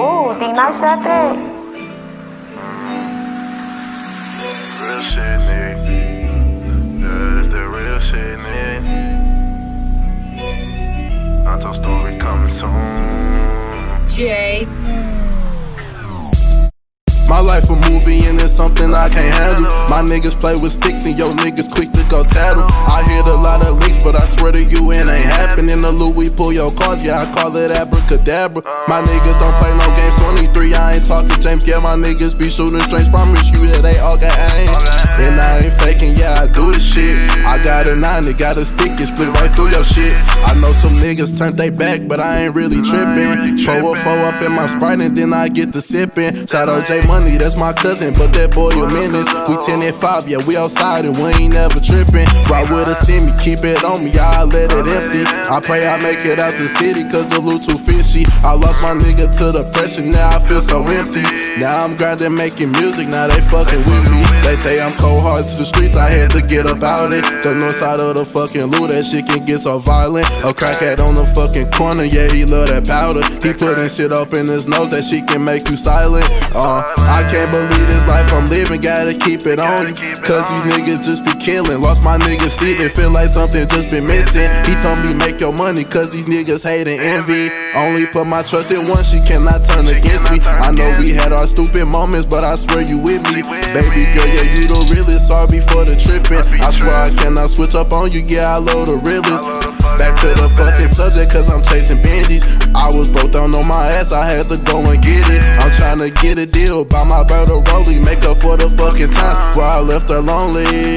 Oh, Dimash Sathik. Real shit, nigga. Yeah, it's the real shit, nigga. Not your story coming soon. Jay. My life a movie and it's something I can't handle. My niggas play with sticks and yo niggas quick to go tattle. I heard a lot of leaks, but I swear to you it ain't happening. The Louis pull your cards, yeah I call it abracadabra. My niggas don't play no games, 23, I ain't talking James. Yeah, my niggas be shooting straight, promise you that they all got aim. And I ain't faking, yeah I do this shit. I got a 9, it got a stick, it split right through your shit. I know some niggas turned they back, but I ain't really tripping. Pour a 4 up in my Sprite and then I get to sipping. Shout out J Money, that's my cousin, but that boy a menace. We 10 and 5, yeah, we outside and we ain't never tripping. Ride with a semi, keep it on me, I let it empty. I pray I make it out the city, cause the loot too fishy. I lost my nigga to depression, now I feel so empty. Now I'm grinding, making music, now they fucking with me. They say I'm cold hard to the streets, I had to get up out it. The north side of the fucking loot, that shit can get so violent. A crackhead on the fucking corner, yeah, he love that powder. He putting shit up in his nose, that shit can make you silent. I can't believe this life I'm living, gotta keep it on you. Cause these niggas just be killing, lost my niggas sleeping, feel like something just been missing. He told me make your money, cause these niggas hate and envy. Only put my trust in one, she cannot turn against me. I know we had our stupid moments, but I swear you with me. Baby girl, yeah, you the realest, sorry for the tripping. I swear I cannot switch up on you, yeah, I love the realest. Back to the fucking subject, cause I'm chasing bandies. I was broke down on my ass, I had to go and get it. I'm trying to get a deal, buy my brother Rollie, make up for the fucking time where I left her lonely.